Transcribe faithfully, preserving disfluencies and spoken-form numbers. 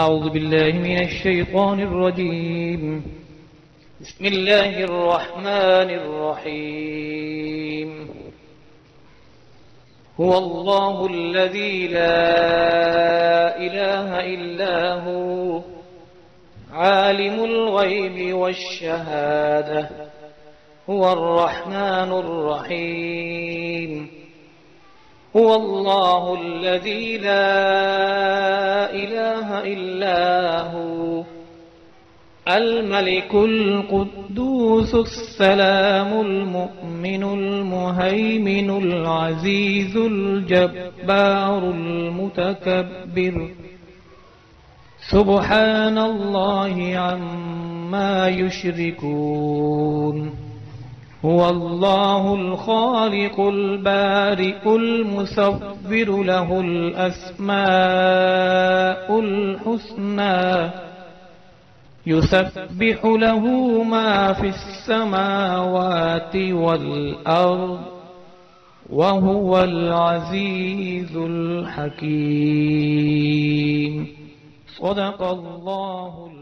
أعوذ بالله من الشيطان الرجيم. بسم الله الرحمن الرحيم. هو الله الذي لا إله إلا هو عالم الغيب والشهادة هو الرحمن الرحيم. هو الله الذي لا إله إلا هو الملك القدوس السلام المؤمن المهيمن العزيز الجبار المتكبر سبحان الله عما يشركون. هو الله الخالق البارئ المصور له الأسماء الحسنى يسبح له ما في السماوات والأرض وهو العزيز الحكيم. صدق الله.